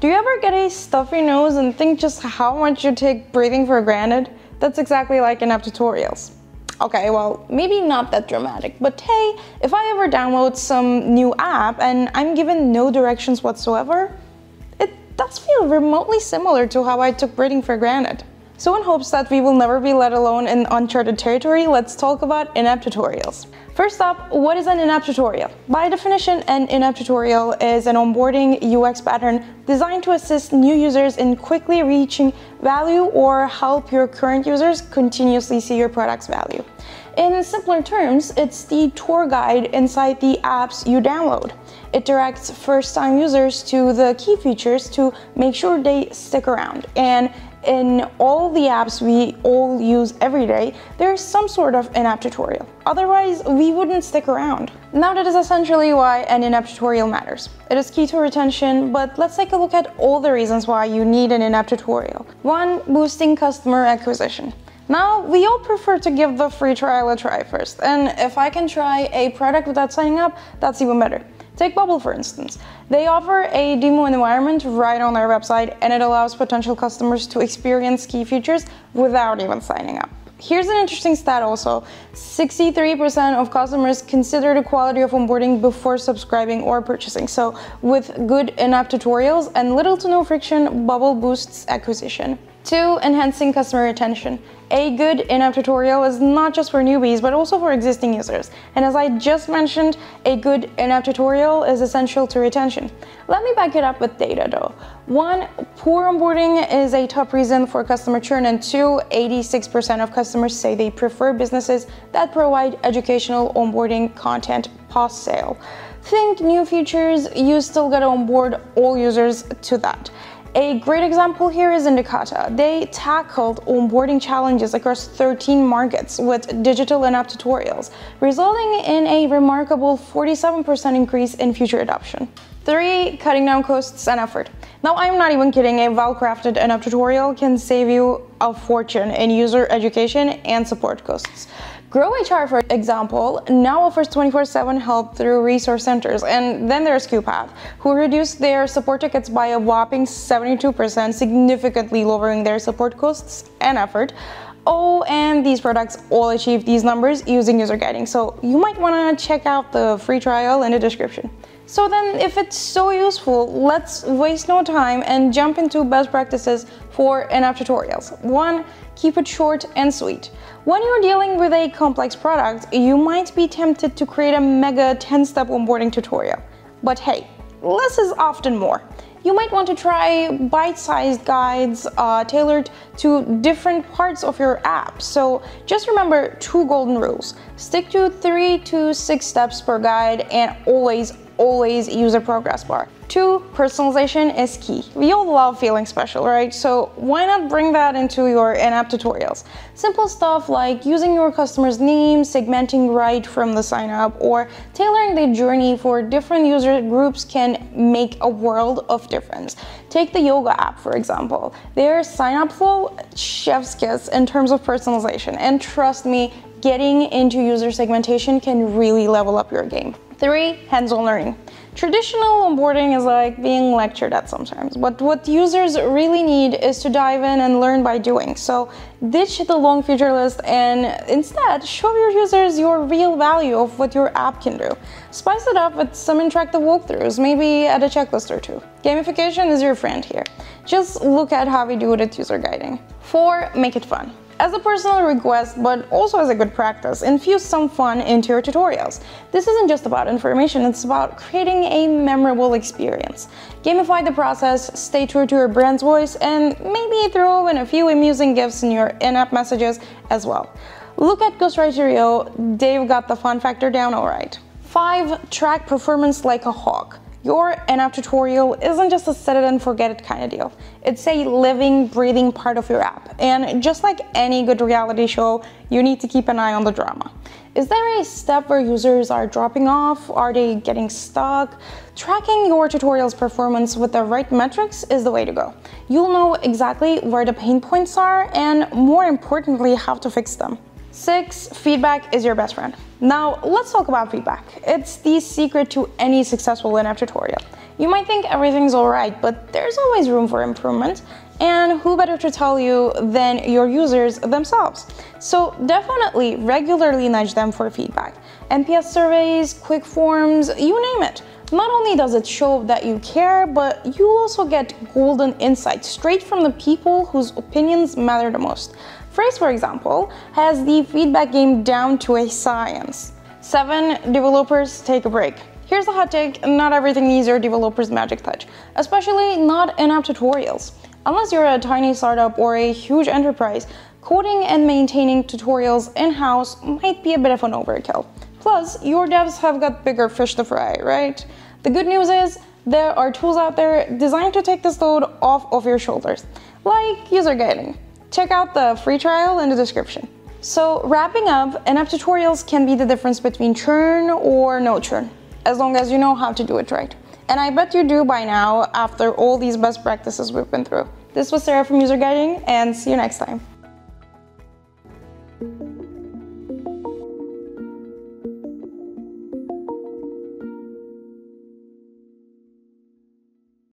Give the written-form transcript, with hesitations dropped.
Do you ever get a stuffy nose and think just how much you take breathing for granted? That's exactly like in app tutorials. Okay, well, maybe not that dramatic, but hey, if I ever download some new app and I'm given no directions whatsoever, it does feel remotely similar to how I took breathing for granted. So in hopes that we will never be let alone in uncharted territory, let's talk about in-app tutorials. First up, what is an in-app tutorial? By definition, an in-app tutorial is an onboarding UX pattern designed to assist new users in quickly reaching value or help your current users continuously see your product's value. In simpler terms, it's the tour guide inside the apps you download. It directs first-time users to the key features to make sure they stick around. And in all the apps we all use every day, there's some sort of in-app tutorial. Otherwise, we wouldn't stick around. Now that is essentially why an in-app tutorial matters. It is key to retention, but let's take a look at all the reasons why you need an in-app tutorial. 1. Boosting customer acquisition. Now, we all prefer to give the free trial a try first, and if I can try a product without signing up, that's even better. Take Bubble, for instance. They offer a demo environment right on their website, and it allows potential customers to experience key features without even signing up. Here's an interesting stat also. 63% of customers consider the quality of onboarding before subscribing or purchasing. So with good in-app tutorials and little to no friction, Bubble boosts acquisition. 2. Enhancing customer retention. A good in-app tutorial is not just for newbies, but also for existing users. And as I just mentioned, a good in-app tutorial is essential to retention. Let me back it up with data though. 1. Poor onboarding is a top reason for customer churn, and 2. 86% of customers say they prefer businesses that provide educational onboarding content post-sale. Think new features, you still gotta onboard all users to that. A great example here is Indicata. They tackled onboarding challenges across 13 markets with digital in-app tutorials, resulting in a remarkable 47% increase in future adoption. 3. Cutting down costs and effort. Now, I'm not even kidding, a well-crafted in-app tutorial can save you a fortune in user education and support costs. Grow HR, for example, now offers 24/7 help through resource centers, and then there's QPath, who reduced their support tickets by a whopping 72%, significantly lowering their support costs and effort. Oh, and these products all achieve these numbers using UserGuiding, so you might want to check out the free trial in the description. So then, if it's so useful, let's waste no time and jump into best practices for in-app tutorials. 1. Keep it short and sweet. When you're dealing with a complex product, you might be tempted to create a mega 10-step onboarding tutorial. But hey, less is often more. You might want to try bite-sized guides tailored to different parts of your app. So just remember 2 golden rules. Stick to 3 to 6 steps per guide, and always use a progress bar. 2. Personalization is key. We all love feeling special, right? So why not bring that into your in-app tutorials? Simple stuff like using your customer's name, segmenting right from the sign up, or tailoring the journey for different user groups can make a world of difference. Take the yoga app, for example. Their sign up flow, chef's kiss in terms of personalization. And trust me, getting into user segmentation can really level up your game. 3. Hands-on learning. Traditional onboarding is like being lectured at sometimes, but what users really need is to dive in and learn by doing. So ditch the long feature list and instead show your users your real value of what your app can do. Spice it up with some interactive walkthroughs, maybe add a checklist or 2. Gamification is your friend here. Just look at how we do it at UserGuiding. 4. Make it fun. As a personal request, but also as a good practice, infuse some fun into your tutorials. This isn't just about information, it's about creating a memorable experience. Gamify the process, stay true to your brand's voice, and maybe throw in a few amusing gifs in your in-app messages as well. Look at Ghostwriterio, they've got the fun factor down alright. 5. Track performance like a hawk. Your in-app tutorial isn't just a set it and forget it kind of deal. It's a living, breathing part of your app. And just like any good reality show, you need to keep an eye on the drama. Is there a step where users are dropping off? Are they getting stuck? Tracking your tutorial's performance with the right metrics is the way to go. You'll know exactly where the pain points are and, more importantly, how to fix them. 6. Feedback is your best friend. Now, let's talk about feedback. It's the secret to any successful in-app tutorial. You might think everything's all right, but there's always room for improvement. And who better to tell you than your users themselves? So definitely regularly nudge them for feedback. NPS surveys, quick forms, you name it. Not only does it show that you care, but you also get golden insights straight from the people whose opinions matter the most. Phrase, for example, has the feedback game down to a science. 7. Developers take a break. Here's the hot take, not everything needs your developer's magic touch, especially not in-app tutorials. Unless you're a tiny startup or a huge enterprise, coding and maintaining tutorials in-house might be a bit of an overkill. Plus, your devs have got bigger fish to fry, right? The good news is, there are tools out there designed to take this load off of your shoulders, like UserGuiding. Check out the free trial in the description. So wrapping up, in-app tutorials can be the difference between churn or no churn, as long as you know how to do it right. And I bet you do by now after all these best practices we've been through. This was Sarah from UserGuiding, and see you next time.